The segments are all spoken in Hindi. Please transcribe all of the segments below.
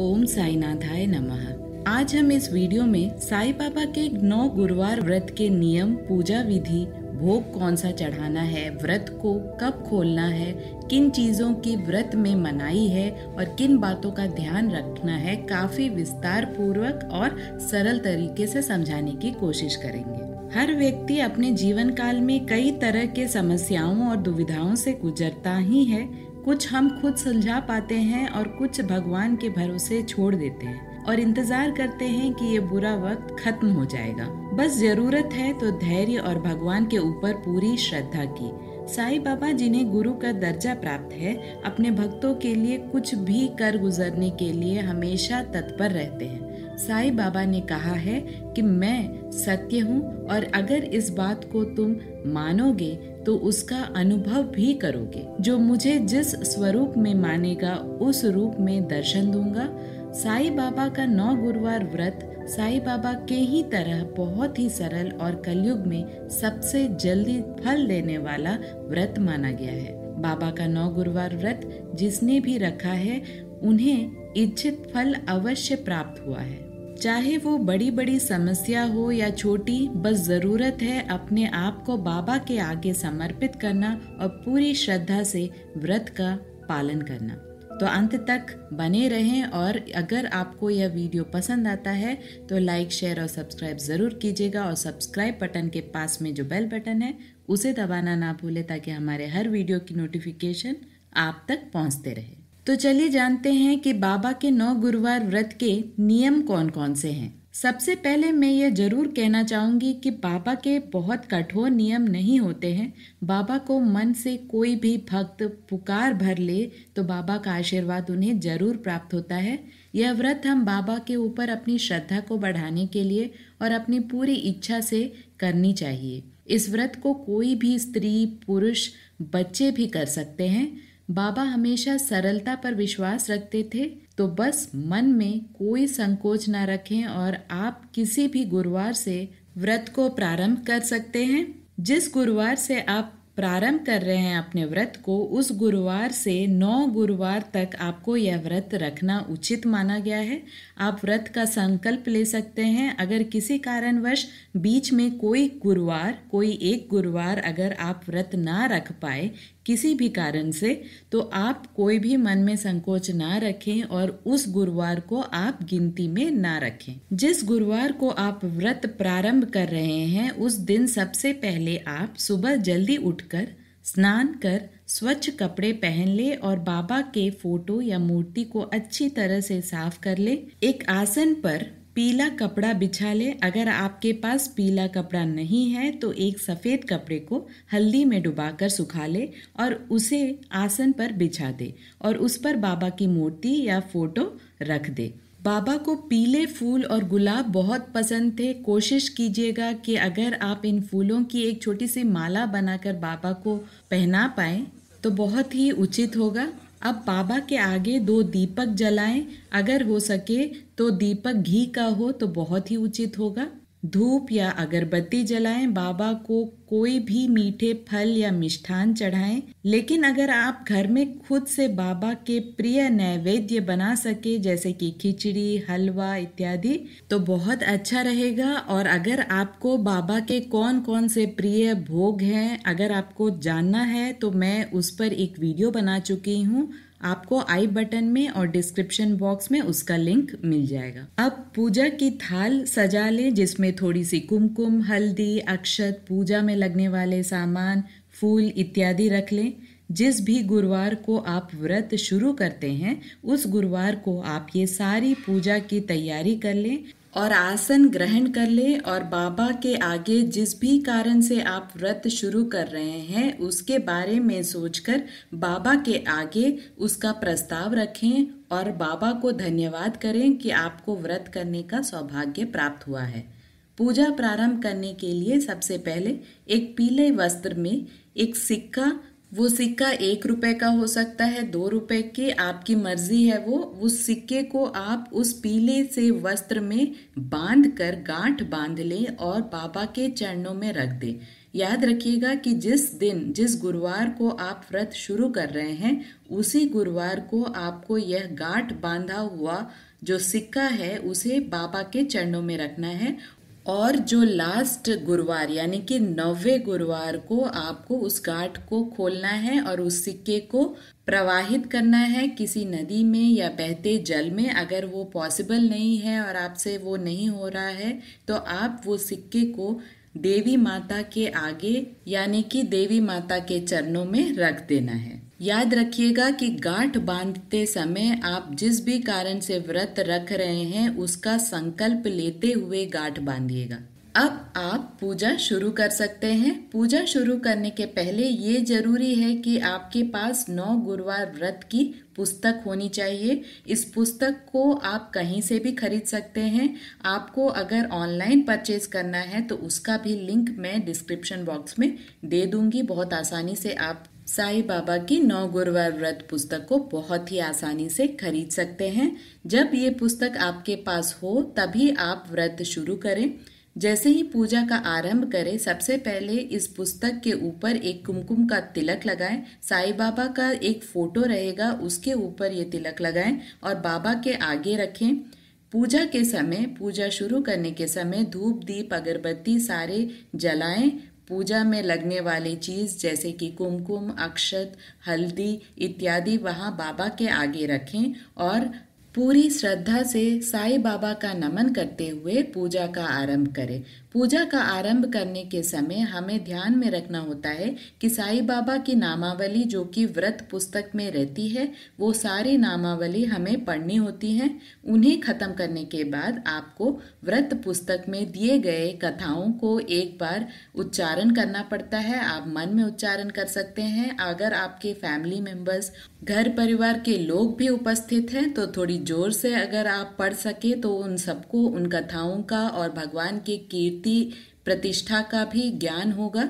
ओम साईनाथाय नमः। आज हम इस वीडियो में साई बाबा के 9 गुरुवार व्रत के नियम, पूजा विधि, भोग कौन सा चढ़ाना है, व्रत को कब खोलना है, किन चीज़ों की व्रत में मनाई है और किन बातों का ध्यान रखना है, काफी विस्तार पूर्वक और सरल तरीके से समझाने की कोशिश करेंगे। हर व्यक्ति अपने जीवन काल में कई तरह के समस्याओं और दुविधाओं से गुजरता ही है। कुछ हम खुद सुलझा पाते हैं और कुछ भगवान के भरोसे छोड़ देते हैं और इंतजार करते हैं कि ये बुरा वक्त खत्म हो जाएगा। बस जरूरत है तो धैर्य और भगवान के ऊपर पूरी श्रद्धा की। साईं बाबा, जिन्हें गुरु का दर्जा प्राप्त है, अपने भक्तों के लिए कुछ भी कर गुजरने के लिए हमेशा तत्पर रहते हैं। साईं बाबा ने कहा है कि मैं सत्य हूँ और अगर इस बात को तुम मानोगे तो उसका अनुभव भी करोगे। जो मुझे जिस स्वरूप में मानेगा उस रूप में दर्शन दूंगा। साईं बाबा का 9 गुरुवार व्रत साईं बाबा के ही तरह बहुत ही सरल और कलयुग में सबसे जल्दी फल देने वाला व्रत माना गया है। बाबा का 9 गुरुवार व्रत जिसने भी रखा है उन्हें इच्छित फल अवश्य प्राप्त हुआ है, चाहे वो बड़ी बड़ी समस्या हो या छोटी। बस ज़रूरत है अपने आप को बाबा के आगे समर्पित करना और पूरी श्रद्धा से व्रत का पालन करना। तो अंत तक बने रहें और अगर आपको यह वीडियो पसंद आता है तो लाइक, शेयर और सब्सक्राइब ज़रूर कीजिएगा। और सब्सक्राइब बटन के पास में जो बेल बटन है उसे दबाना ना भूलें ताकि हमारे हर वीडियो की नोटिफिकेशन आप तक पहुँचते रहे। तो चलिए जानते हैं कि बाबा के 9 गुरुवार व्रत के नियम कौन कौन से हैं। सबसे पहले मैं ये जरूर कहना चाहूँगी कि बाबा के बहुत कठोर नियम नहीं होते हैं। बाबा को मन से कोई भी भक्त पुकार भर ले तो बाबा का आशीर्वाद उन्हें जरूर प्राप्त होता है। यह व्रत हम बाबा के ऊपर अपनी श्रद्धा को बढ़ाने के लिए और अपनी पूरी इच्छा से करनी चाहिए। इस व्रत को कोई भी स्त्री, पुरुष, बच्चे भी कर सकते हैं। बाबा हमेशा सरलता पर विश्वास रखते थे, तो बस मन में कोई संकोच ना रखें और आप किसी भी गुरुवार से व्रत को प्रारंभ कर सकते हैं। जिस गुरुवार से आप प्रारंभ कर रहे हैं अपने व्रत को, उस गुरुवार से 9 गुरुवार तक आपको यह व्रत रखना उचित माना गया है। आप व्रत का संकल्प ले सकते हैं। अगर किसी कारणवश बीच में कोई एक गुरुवार अगर आप व्रत ना रख पाए किसी भी कारण से, तो आप कोई भी मन में संकोच ना रखें और उस गुरुवार को आप गिनती में ना रखें। जिस गुरुवार को आप व्रत प्रारंभ कर रहे हैं उस दिन सबसे पहले आप सुबह जल्दी उठकर स्नान कर स्वच्छ कपड़े पहन ले और बाबा के फोटो या मूर्ति को अच्छी तरह से साफ कर ले। एक आसन पर पीला कपड़ा बिछा ले। अगर आपके पास पीला कपड़ा नहीं है तो एक सफ़ेद कपड़े को हल्दी में डुबाकर सुखा ले और उसे आसन पर बिछा दे और उस पर बाबा की मूर्ति या फोटो रख दे। बाबा को पीले फूल और गुलाब बहुत पसंद थे। कोशिश कीजिएगा कि अगर आप इन फूलों की एक छोटी सी माला बनाकर बाबा को पहना पाएँ तो बहुत ही उचित होगा। अब बाबा के आगे 2 दीपक जलाएं। अगर हो सके तो दीपक घी का हो तो बहुत ही उचित होगा। धूप या अगरबत्ती जलाएं। बाबा को कोई भी मीठे फल या मिष्ठान चढ़ाएं। लेकिन अगर आप घर में खुद से बाबा के प्रिय नैवेद्य बना सके जैसे कि खिचड़ी, हलवा इत्यादि तो बहुत अच्छा रहेगा। और अगर आपको बाबा के कौन कौन से प्रिय भोग हैं अगर आपको जानना है तो मैं उस पर एक वीडियो बना चुकी हूँ। आपको आई बटन में और डिस्क्रिप्शन बॉक्स में उसका लिंक मिल जाएगा। अब पूजा की थाल सजा लें जिसमें थोड़ी सी कुमकुम, हल्दी, अक्षत, पूजा में लगने वाले सामान, फूल इत्यादि रख लें। जिस भी गुरुवार को आप व्रत शुरू करते हैं उस गुरुवार को आप ये सारी पूजा की तैयारी कर लें और आसन ग्रहण कर ले। और बाबा के आगे जिस भी कारण से आप व्रत शुरू कर रहे हैं उसके बारे में सोचकर बाबा के आगे उसका प्रस्ताव रखें और बाबा को धन्यवाद करें कि आपको व्रत करने का सौभाग्य प्राप्त हुआ है। पूजा प्रारंभ करने के लिए सबसे पहले एक पीले वस्त्र में एक सिक्का, वो सिक्का 1 रुपए का हो सकता है, 2 रुपए के, आपकी मर्जी है। वो उस सिक्के को आप उस पीले से वस्त्र में बांध कर गांठ बांध लें और बाबा के चरणों में रख दें। याद रखिएगा कि जिस गुरुवार को आप व्रत शुरू कर रहे हैं उसी गुरुवार को आपको यह गांठ बांधा हुआ जो सिक्का है उसे बाबा के चरणों में रखना है और जो लास्ट गुरुवार यानी कि 9वें गुरुवार को आपको उस गांठ को खोलना है और उस सिक्के को प्रवाहित करना है किसी नदी में या बहते जल में। अगर वो पॉसिबल नहीं है और आपसे वो नहीं हो रहा है तो आप वो सिक्के को देवी माता के आगे यानी कि देवी माता के चरणों में रख देना है। याद रखिएगा कि गांठ बांधते समय आप जिस भी कारण से व्रत रख रहे हैं उसका संकल्प लेते हुए गांठ बांधिएगा। अब आप पूजा शुरू कर सकते हैं। पूजा शुरू करने के पहले ये जरूरी है कि आपके पास 9 गुरुवार व्रत की पुस्तक होनी चाहिए। इस पुस्तक को आप कहीं से भी खरीद सकते हैं। आपको अगर ऑनलाइन परचेज करना है तो उसका भी लिंक मैं डिस्क्रिप्शन बॉक्स में दे दूंगी। बहुत आसानी से आप साईं बाबा की 9 गुरुवार व्रत पुस्तक को बहुत ही आसानी से खरीद सकते हैं। जब ये पुस्तक आपके पास हो तभी आप व्रत शुरू करें। जैसे ही पूजा का आरंभ करें सबसे पहले इस पुस्तक के ऊपर एक कुमकुम का तिलक लगाएं। साईं बाबा का एक फोटो रहेगा उसके ऊपर ये तिलक लगाएं और बाबा के आगे रखें। पूजा के समय, पूजा शुरू करने के समय धूप दीप अगरबत्ती सारे जलाएं। पूजा में लगने वाली चीज़ जैसे कि कुमकुम, अक्षत, हल्दी इत्यादि वहाँ बाबा के आगे रखें और पूरी श्रद्धा से साईं बाबा का नमन करते हुए पूजा का आरंभ करें। पूजा का आरंभ करने के समय हमें ध्यान में रखना होता है कि साईं बाबा की नामावली जो कि व्रत पुस्तक में रहती है वो सारी नामावली हमें पढ़नी होती है। उन्हें खत्म करने के बाद आपको व्रत पुस्तक में दिए गए कथाओं को एक बार उच्चारण करना पड़ता है। आप मन में उच्चारण कर सकते हैं। अगर आपके फैमिली मेम्बर्स, घर परिवार के लोग भी उपस्थित हैं तो थोड़ी जोर से अगर आप पढ़ सके तो उन सबको उन कथाओं का और भगवान के कीर्ति प्रतिष्ठा का भी ज्ञान होगा।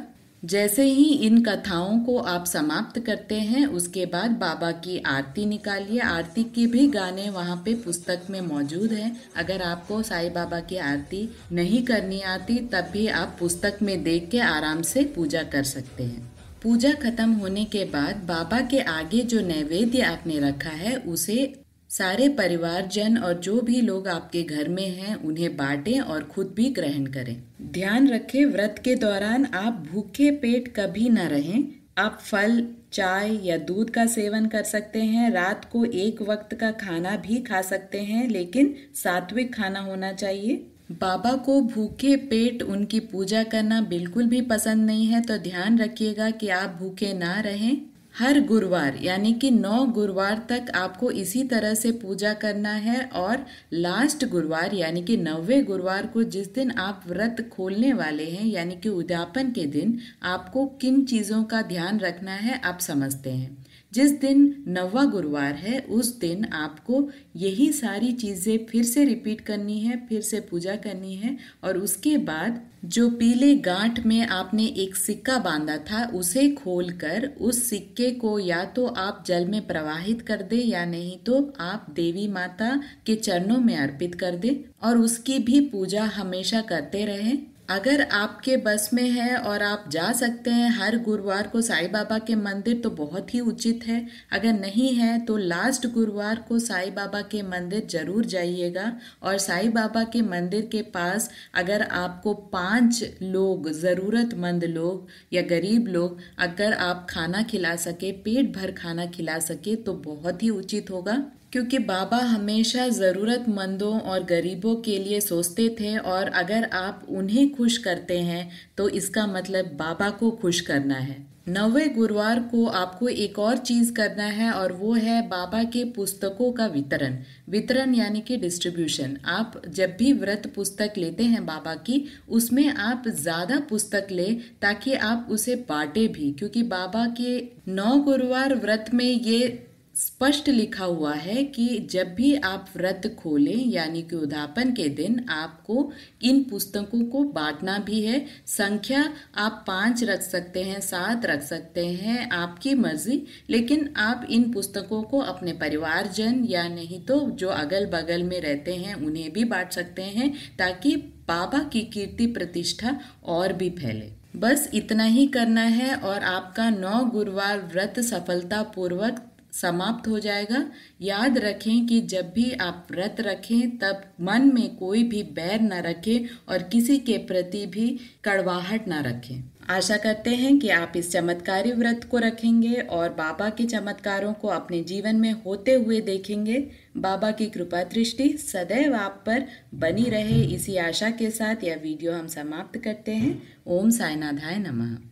जैसे ही इन कथाओं को आप समाप्त करते हैं उसके बाद बाबा की आरती निकालिए। आरती के भी गाने वहाँ पे पुस्तक में मौजूद हैं। अगर आपको साईं बाबा की आरती नहीं करनी आती तब भी आप पुस्तक में देख के आराम से पूजा कर सकते हैं। पूजा खत्म होने के बाद बाबा के आगे जो नैवेद्य आपने रखा है उसे सारे परिवारजन और जो भी लोग आपके घर में हैं उन्हें बांटें और खुद भी ग्रहण करें। ध्यान रखें व्रत के दौरान आप भूखे पेट कभी न रहें। आप फल, चाय या दूध का सेवन कर सकते हैं। रात को एक वक्त का खाना भी खा सकते हैं लेकिन सात्विक खाना होना चाहिए। बाबा को भूखे पेट उनकी पूजा करना बिल्कुल भी पसंद नहीं है तो ध्यान रखिएगा कि आप भूखे ना रहें। हर गुरुवार यानी कि 9 गुरुवार तक आपको इसी तरह से पूजा करना है और लास्ट गुरुवार यानी कि 9वें गुरुवार को, जिस दिन आप व्रत खोलने वाले हैं यानी कि उद्यापन के दिन, आपको किन चीज़ों का ध्यान रखना है आप समझते हैं। जिस दिन 9वां गुरुवार है उस दिन आपको यही सारी चीज़ें फिर से रिपीट करनी है, फिर से पूजा करनी है और उसके बाद जो पीले गांठ में आपने एक सिक्का बांधा था उसे खोलकर उस सिक्के को या तो आप जल में प्रवाहित कर दे या नहीं तो आप देवी माता के चरणों में अर्पित कर दे और उसकी भी पूजा हमेशा करते रहें। अगर आपके बस में है और आप जा सकते हैं हर गुरुवार को साईं बाबा के मंदिर तो बहुत ही उचित है। अगर नहीं है तो लास्ट गुरुवार को साईं बाबा के मंदिर जरूर जाइएगा और साईं बाबा के मंदिर के पास अगर आपको 5 लोग, ज़रूरतमंद लोग या गरीब लोग, अगर आप खाना खिला सके, पेट भर खाना खिला सके तो बहुत ही उचित होगा, क्योंकि बाबा हमेशा ज़रूरतमंदों और गरीबों के लिए सोचते थे और अगर आप उन्हें खुश करते हैं तो इसका मतलब बाबा को खुश करना है। 9वें गुरुवार को आपको एक और चीज़ करना है और वो है बाबा के पुस्तकों का वितरण। वितरण यानी कि डिस्ट्रीब्यूशन। आप जब भी व्रत पुस्तक लेते हैं बाबा की, उसमें आप ज़्यादा पुस्तक लें ताकि आप उसे बांटें भी, क्योंकि बाबा के 9 गुरुवार व्रत में ये स्पष्ट लिखा हुआ है कि जब भी आप व्रत खोलें यानी कि उद्यापन के दिन आपको इन पुस्तकों को बांटना भी है। संख्या आप 5 रख सकते हैं, 7 रख सकते हैं, आपकी मर्जी, लेकिन आप इन पुस्तकों को अपने परिवारजन या नहीं तो जो अगल बगल में रहते हैं उन्हें भी बांट सकते हैं ताकि बाबा की कीर्ति प्रतिष्ठा और भी फैले। बस इतना ही करना है और आपका 9 गुरुवार व्रत सफलतापूर्वक समाप्त हो जाएगा। याद रखें कि जब भी आप व्रत रखें तब मन में कोई भी बैर न रखें और किसी के प्रति भी कड़वाहट न रखें। आशा करते हैं कि आप इस चमत्कारी व्रत को रखेंगे और बाबा के चमत्कारों को अपने जीवन में होते हुए देखेंगे। बाबा की कृपा दृष्टि सदैव आप पर बनी रहे, इसी आशा के साथ यह वीडियो हम समाप्त करते हैं। ओम साईनाथाय नमः।